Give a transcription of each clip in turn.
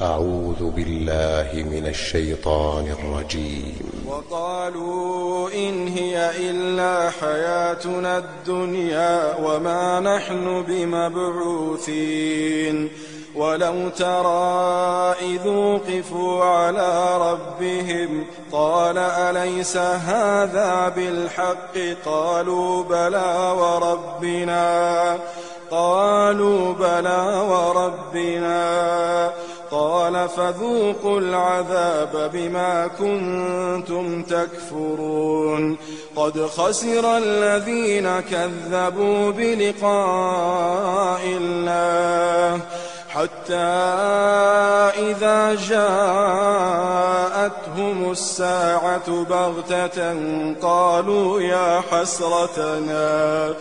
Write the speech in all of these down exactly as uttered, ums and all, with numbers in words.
أعوذ بالله من الشيطان الرجيم. وقالوا إن هي إلا حياتنا الدنيا وما نحن بمبعوثين. ولو ترى إذ وقفوا على ربهم قال أليس هذا بالحق؟ قالوا بلى وربنا قالوا بلى وربنا قال فذوقوا العذاب بما كنتم تكفرون. قد خسر الذين كذبوا بلقاء الله حتى إذا جاءتهم الساعة بغتة قالوا يا حسرتنا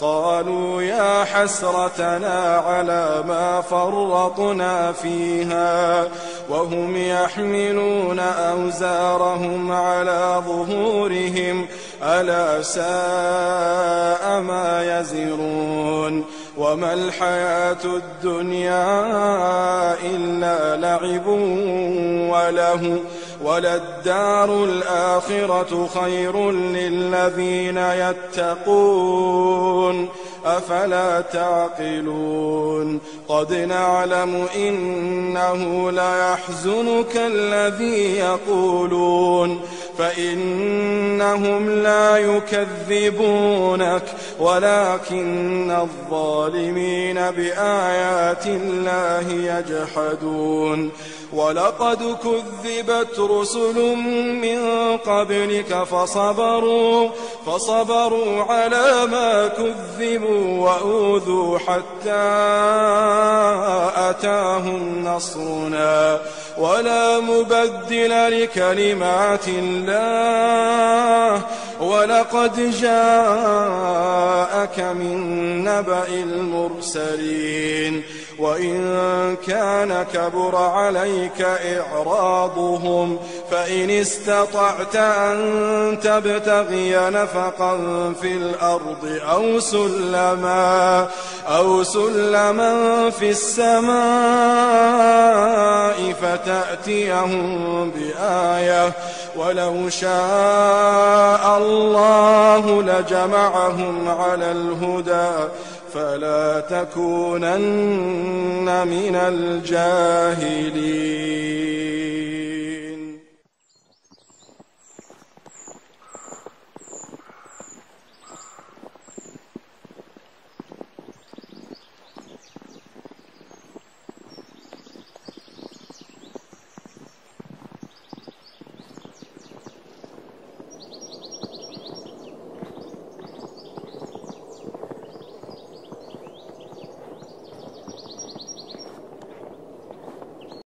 قالوا يا حسرتنا على ما فرطنا فيها وهم يحملون أوزارهم على ظهورهم ألا ساء ما يزرون. وما الحياة الدنيا إلا لعب ولهو وللدار الآخرة خير للذين يتقون أفلا تعقلون. قد نعلم إنه ليحزنك الذي يقولون فإنهم لا يكذبونك ولكن الظالمين بآيات الله يجحدون. ولقد كذبت رسل من قبلك فصبروا فصبروا على ما كذبوا وأوذوا حتى أتاهم نصرنا ولا مبدل لكلمات الله ولقد جاءك من نبأ المرسلين. وإن كان كبر عليك إعراضهم فإن استطعت أن تبتغي نفقا في الأرض أو سلما أو سلما في السماء فتأتيهم بآية ولو شاء الله لجمعهم على الهدى فلا تكونن من الجاهلين.